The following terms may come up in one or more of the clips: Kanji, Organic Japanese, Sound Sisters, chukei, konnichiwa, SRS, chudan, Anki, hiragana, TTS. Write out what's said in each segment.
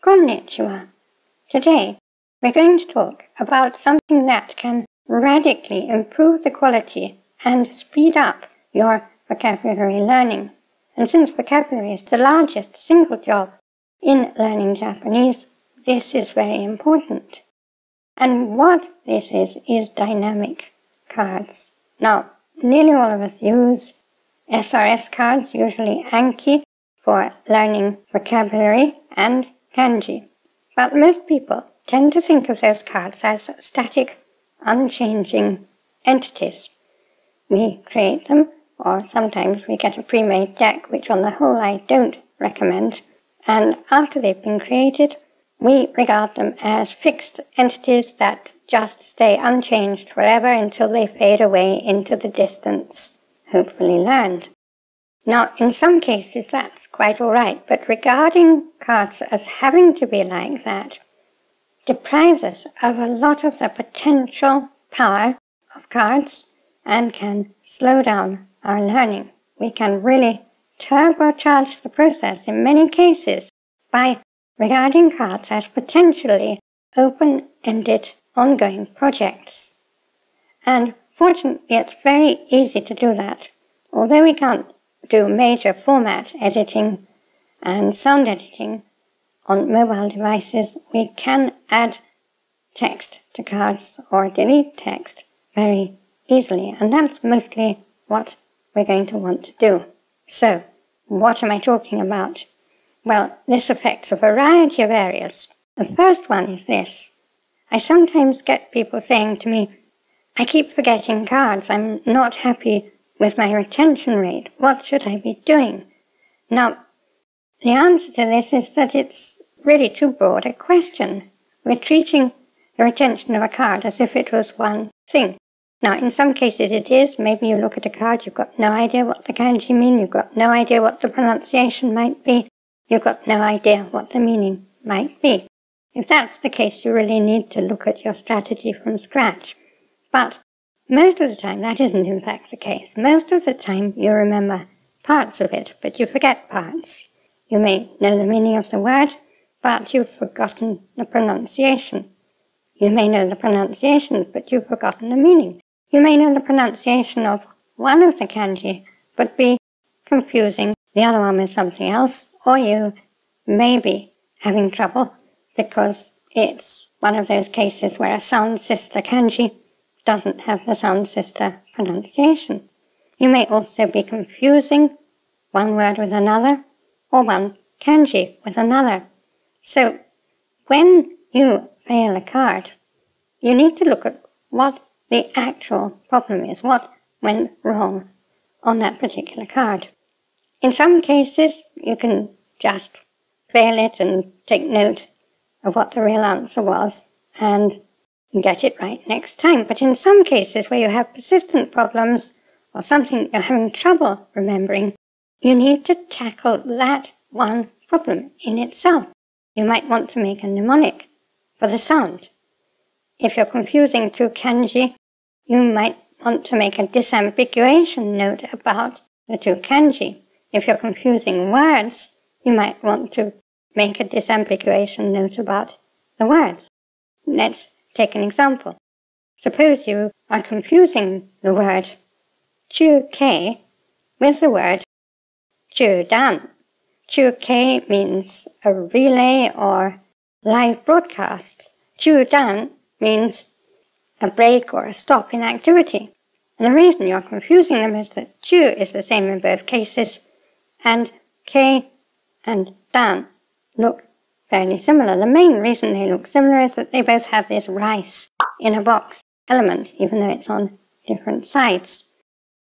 Konnichiwa. Today, we're going to talk about something that can radically improve the quality and speed up your vocabulary learning. And since vocabulary is the largest single job in learning Japanese, this is very important. And what this is dynamic cards. Now, nearly all of us use SRS cards, usually Anki, for learning vocabulary and kanji. But most people tend to think of those cards as static, unchanging entities. We create them, or sometimes we get a pre-made deck, which on the whole I don't recommend, and after they've been created, we regard them as fixed entities that just stay unchanged forever until they fade away into the distance, hopefully learned. Now, in some cases that's quite alright, but regarding cards as having to be like that deprives us of a lot of the potential power of cards and can slow down our learning. We can really turbocharge the process in many cases by regarding cards as potentially open-ended ongoing projects. And fortunately, it's very easy to do that. Although we can't do major format editing and sound editing on mobile devices, we can add text to cards or delete text very easily. And that's mostly what we're going to want to do. So, what am I talking about? Well, this affects a variety of areas. The first one is this. I sometimes get people saying to me, I keep forgetting cards, I'm not happy with my retention rate, what should I be doing? Now, the answer to this is that it's really too broad a question. We're treating the retention of a card as if it was one thing. Now, in some cases it is. Maybe you look at a card, you've got no idea what the kanji mean, you've got no idea what the pronunciation might be, you've got no idea what the meaning might be. If that's the case, you really need to look at your strategy from scratch. But most of the time that isn't in fact the case. Most of the time you remember parts of it, but you forget parts. You may know the meaning of the word, but you've forgotten the pronunciation. You may know the pronunciation, but you've forgotten the meaning. You may know the pronunciation of one of the kanji, but be confusing the other one with something else, or you may be having trouble because it's one of those cases where a sound sister kanji doesn't have the sound sister pronunciation. You may also be confusing one word with another, or one kanji with another. So, when you fail a card, you need to look at what the actual problem is, what went wrong on that particular card. In some cases, you can just fail it and take note of what the real answer was and get it right next time. But in some cases where you have persistent problems or something you're having trouble remembering, you need to tackle that one problem in itself. You might want to make a mnemonic for the sound. If you're confusing two kanji, you might want to make a disambiguation note about the two kanji. If you're confusing words, you might want to make a disambiguation note about the words. Let's take an example. Suppose you are confusing the word chukei with the word chudan. Chukei means a relay or live broadcast. Chudan means a break or a stop in activity. And the reason you're confusing them is that chu is the same in both cases, and kei and dan look fairly similar. The main reason they look similar is that they both have this rice in a box element, even though it's on different sides.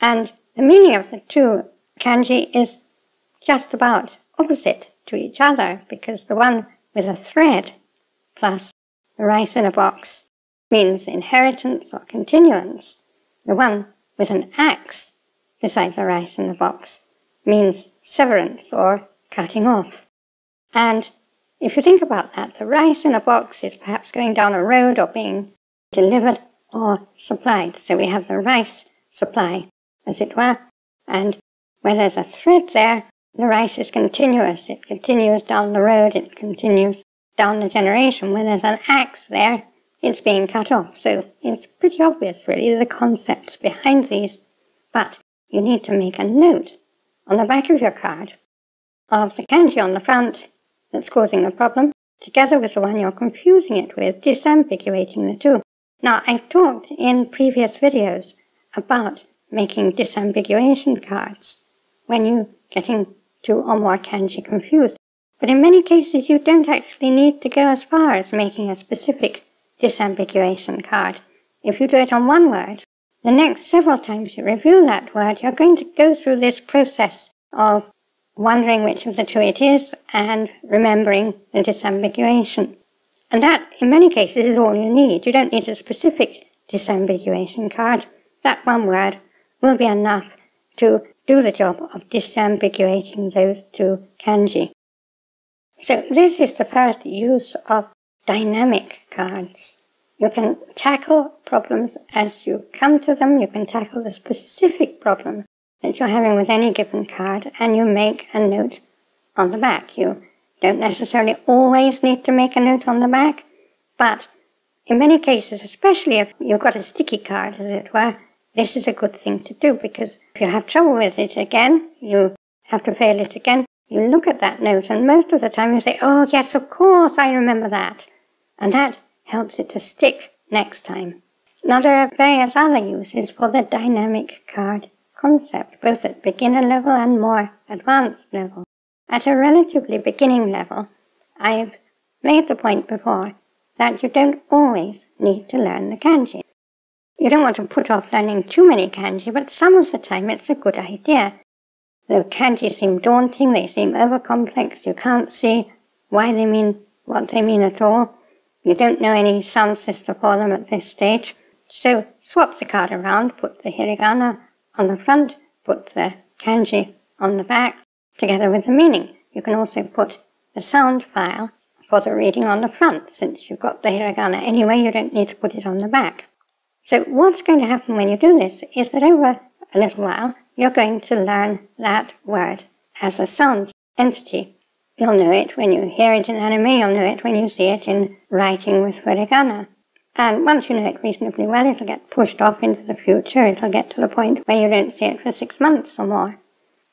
And the meaning of the two kanji is just about opposite to each other, because the one with a thread plus the rice in a box means inheritance or continuance. The one with an axe beside the rice in the box means severance or cutting off. And if you think about that, the rice in a box is perhaps going down a road or being delivered or supplied. So we have the rice supply, as it were, and where there's a thread there, the rice is continuous. It continues down the road, it continues down the generation, when there's an axe there, it's being cut off. So it's pretty obvious, really, the concepts behind these, but you need to make a note on the back of your card of the kanji on the front that's causing the problem, together with the one you're confusing it with, disambiguating the two. Now, I've talked in previous videos about making disambiguation cards when you're getting two or more kanji confused, but in many cases you don't actually need to go as far as making a specific disambiguation card. If you do it on one word, the next several times you review that word, you're going to go through this process of wondering which of the two it is and remembering the disambiguation. And that, in many cases, is all you need. You don't need a specific disambiguation card. That one word will be enough to do the job of disambiguating those two kanji. So this is the first use of dynamic cards. You can tackle problems as you come to them. You can tackle the specific problem that you're having with any given card, and you make a note on the back. You don't necessarily always need to make a note on the back, but in many cases, especially if you've got a sticky card, as it were, this is a good thing to do, because if you have trouble with it again, you have to fail it again, you look at that note, and most of the time you say, oh yes, of course, I remember that. And that helps it to stick next time. Now, there are various other uses for the dynamic card concept, both at beginner level and more advanced level. At a relatively beginning level, I've made the point before that you don't always need to learn the kanji. You don't want to put off learning too many kanji, but some of the time it's a good idea. The kanji seem daunting, they seem over-complex, you can't see why they mean what they mean at all. You don't know any sound system for them at this stage. So swap the card around, put the hiragana on the front, put the kanji on the back, together with the meaning. You can also put the sound file for the reading on the front. Since you've got the hiragana anyway, you don't need to put it on the back. So what's going to happen when you do this is that over a little while, you're going to learn that word as a sound entity. You'll know it when you hear it in anime, you'll know it when you see it in writing with hiragana. And once you know it reasonably well, it'll get pushed off into the future. It'll get to the point where you don't see it for 6 months or more.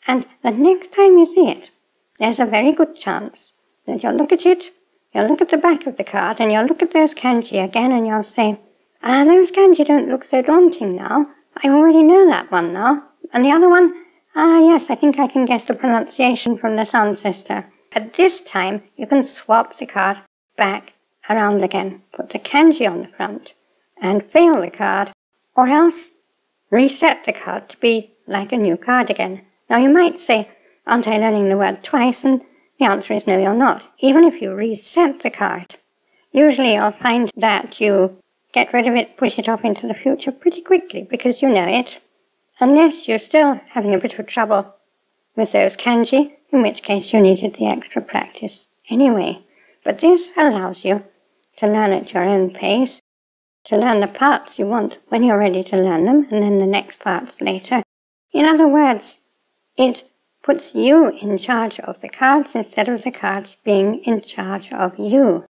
And the next time you see it, there's a very good chance that you'll look at it, you'll look at the back of the card, and you'll look at those kanji again, and you'll say, ah, those kanji don't look so daunting now. I already know that one now. And the other one, ah, yes, I think I can guess the pronunciation from the sound system. At this time, you can swap the card back around again. Put the kanji on the front and fail the card, or else reset the card to be like a new card again. Now, you might say, aren't I learning the word twice? And the answer is no, you're not. Even if you reset the card, usually you'll find that you get rid of it, push it off into the future pretty quickly, because you know it. Unless you're still having a bit of trouble with those kanji, in which case you needed the extra practice anyway. But this allows you to learn at your own pace, to learn the parts you want when you're ready to learn them, and then the next parts later. In other words, it puts you in charge of the cards instead of the cards being in charge of you.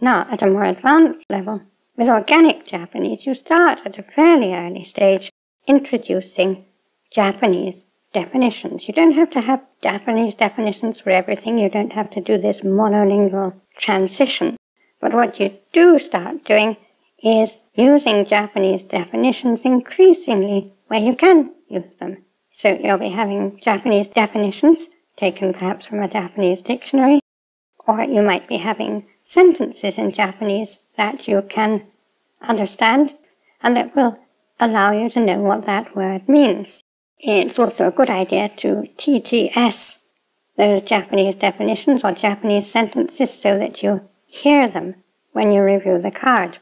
Now, at a more advanced level, with organic Japanese, you start at a fairly early stage introducing Japanese definitions. You don't have to have Japanese definitions for everything. You don't have to do this monolingual transition. But what you do start doing is using Japanese definitions increasingly where you can use them. So you'll be having Japanese definitions taken perhaps from a Japanese dictionary, or you might be having sentences in Japanese that you can understand and that will allow you to know what that word means. It's also a good idea to TTS those Japanese definitions or Japanese sentences so that you hear them when you review the card.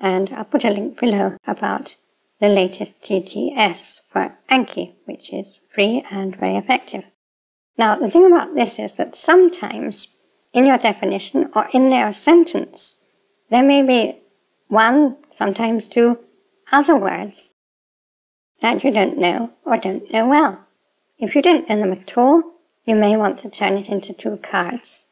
And I'll put a link below about the latest TTS for Anki, which is free and very effective. Now, the thing about this is that sometimes in your definition or in your sentence, there may be one, sometimes two, other words that you don't know or don't know well. If you don't know them at all, you may want to turn it into two cards.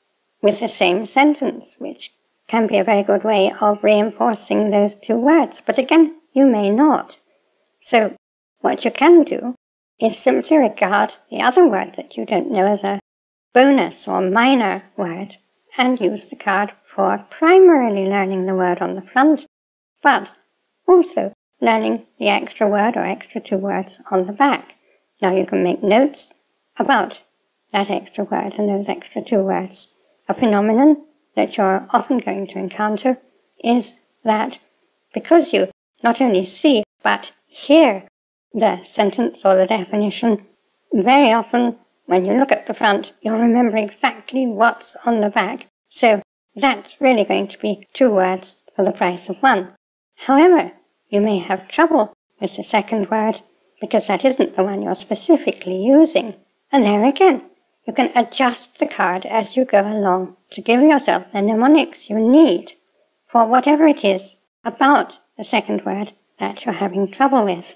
with the same sentence, which can be a very good way of reinforcing those two words. But again, you may not. So what you can do is simply regard the other word that you don't know as a bonus or minor word and use the card for primarily learning the word on the front, but also learning the extra word or extra two words on the back. Now you can make notes about that extra word and those extra two words. A phenomenon that you're often going to encounter is that because you not only see but hear the sentence or the definition, very often when you look at the front, you'll remember exactly what's on the back. So that's really going to be two words for the price of one. However, you may have trouble with the second word because that isn't the one you're specifically using. And there again, you can adjust the card as you go along to give yourself the mnemonics you need for whatever it is about the second word that you're having trouble with.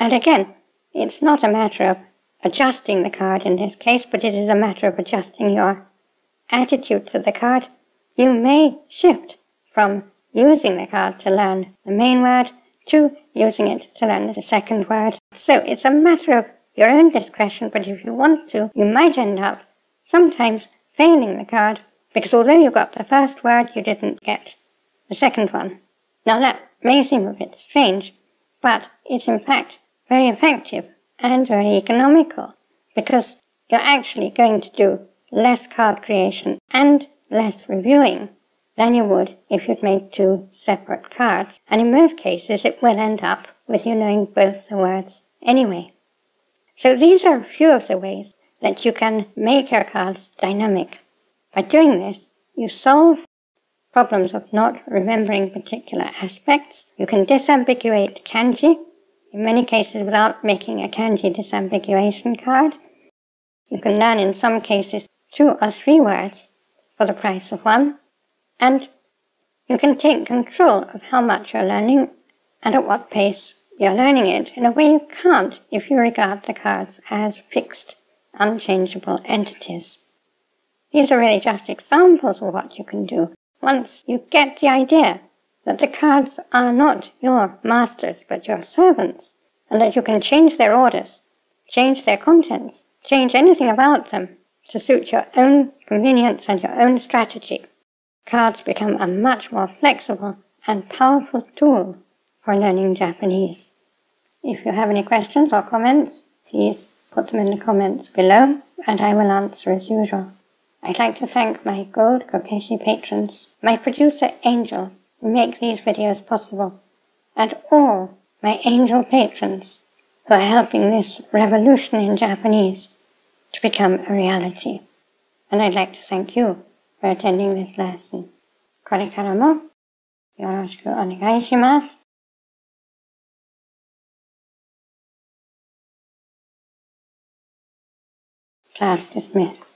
And again, it's not a matter of adjusting the card in this case, but it is a matter of adjusting your attitude to the card. You may shift from using the card to learn the main word to using it to learn the second word. So it's a matter of your own discretion, but if you want to, you might end up sometimes failing the card, because although you got the first word, you didn't get the second one. Now that may seem a bit strange, but it's in fact very effective and very economical, because you're actually going to do less card creation and less reviewing than you would if you'd made two separate cards. And in most cases, it will end up with you knowing both the words anyway. So these are a few of the ways that you can make your cards dynamic. By doing this, you solve problems of not remembering particular aspects. You can disambiguate kanji, in many cases without making a kanji disambiguation card. You can learn in some cases 2 or 3 words for the price of one. And you can take control of how much you're learning and at what pace you're learning it in a way you can't if you regard the cards as fixed, unchangeable entities. These are really just examples of what you can do once you get the idea that the cards are not your masters but your servants, and that you can change their orders, change their contents, change anything about them to suit your own convenience and your own strategy. Cards become a much more flexible and powerful tool for learning Japanese. If you have any questions or comments, please put them in the comments below and I will answer as usual. I'd like to thank my Gold Kokeshi patrons, my producer angels who make these videos possible, and all my angel patrons who are helping this revolution in Japanese to become a reality. And I'd like to thank you for attending this lesson. これからもよろしくお願いします。Class dismissed.